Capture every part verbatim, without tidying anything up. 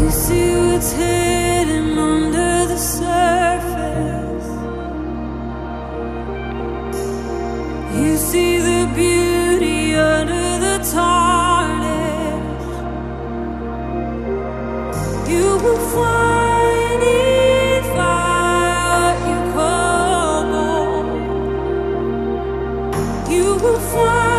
You see what's hidden under the surface. You see the beauty under the tarnish. You will find it by what you call home. You will find it.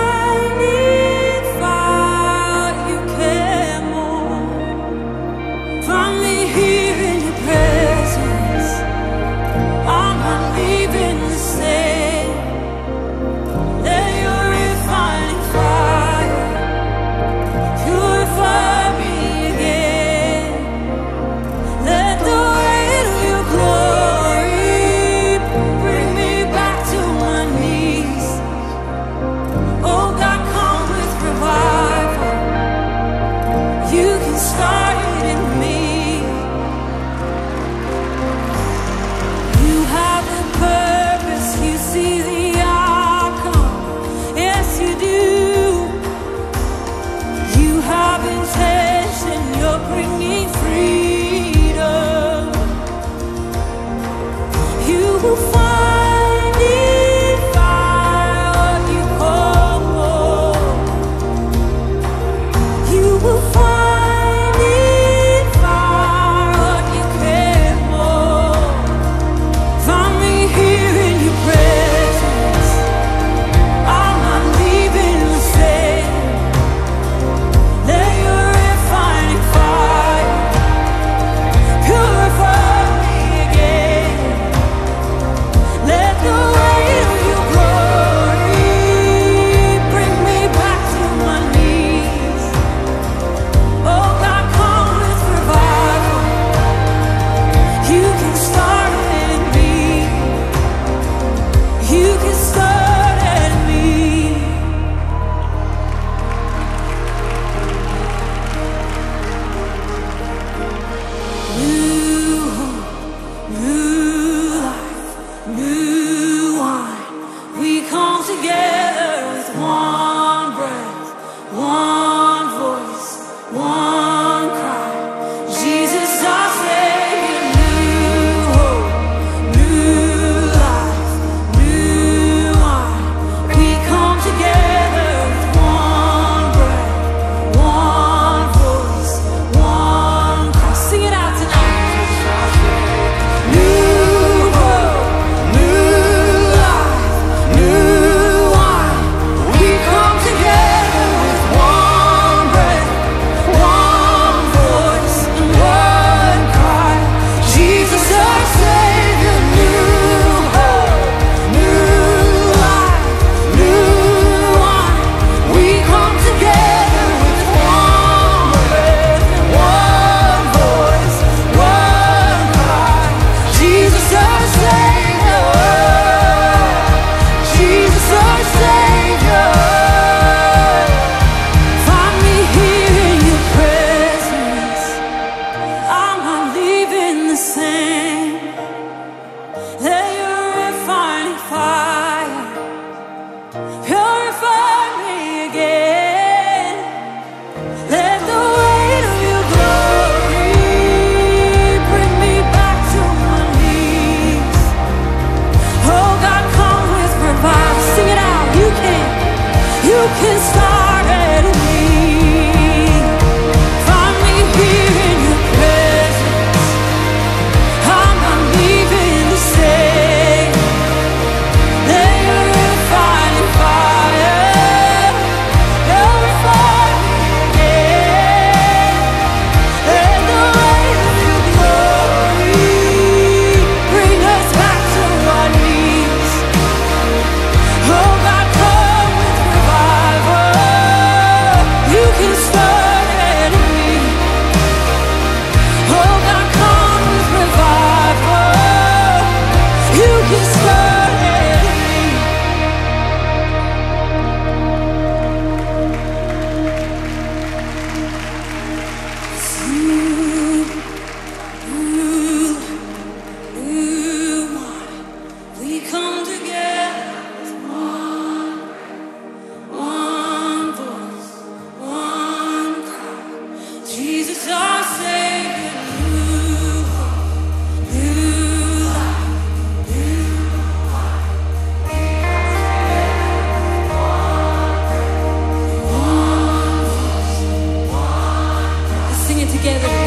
together.